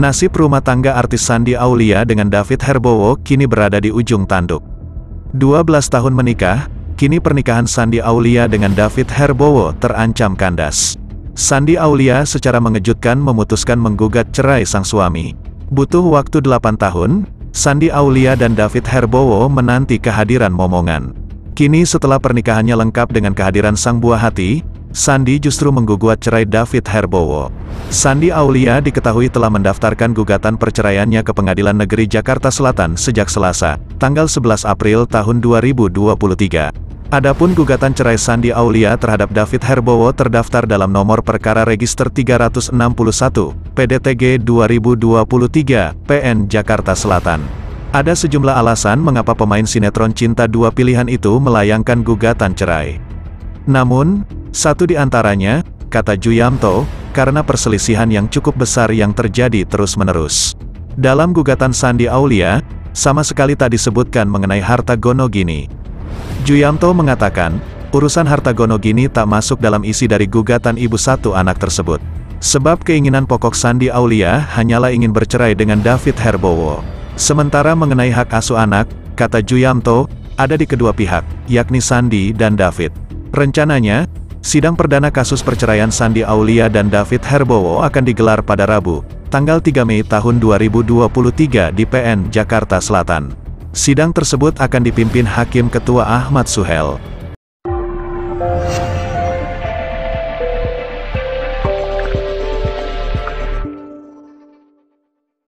Nasib rumah tangga artis Shandy Aulia dengan David Herbowo kini berada di ujung tanduk. 12 tahun menikah, kini pernikahan Shandy Aulia dengan David Herbowo terancam kandas. Shandy Aulia secara mengejutkan memutuskan menggugat cerai sang suami. Butuh waktu 8 tahun, Shandy Aulia dan David Herbowo menanti kehadiran momongan. Kini setelah pernikahannya lengkap dengan kehadiran sang buah hati, Shandy justru menggugat cerai David Herbowo. Shandy Aulia diketahui telah mendaftarkan gugatan perceraiannya ke Pengadilan Negeri Jakarta Selatan sejak Selasa, tanggal 11 April tahun 2023. Adapun gugatan cerai Shandy Aulia terhadap David Herbowo terdaftar dalam nomor perkara register 361, PDTG 2023, PN Jakarta Selatan. Ada sejumlah alasan mengapa pemain sinetron Cinta Dua Pilihan itu melayangkan gugatan cerai. Namun, satu di antaranya, kata Juyanto, karena perselisihan yang cukup besar yang terjadi terus-menerus. Dalam gugatan Shandy Aulia, sama sekali tak disebutkan mengenai harta gono gini. Juyanto mengatakan, urusan harta gono gini tak masuk dalam isi dari gugatan ibu satu anak tersebut. Sebab keinginan pokok Shandy Aulia hanyalah ingin bercerai dengan David Herbowo. Sementara mengenai hak asuh anak, kata Juyanto, ada di kedua pihak, yakni Shandy dan David. Rencananya, sidang perdana kasus perceraian Shandy Aulia dan David Herbowo akan digelar pada Rabu, tanggal 3 Mei tahun 2023 di PN Jakarta Selatan. Sidang tersebut akan dipimpin Hakim Ketua Ahmad Suhel.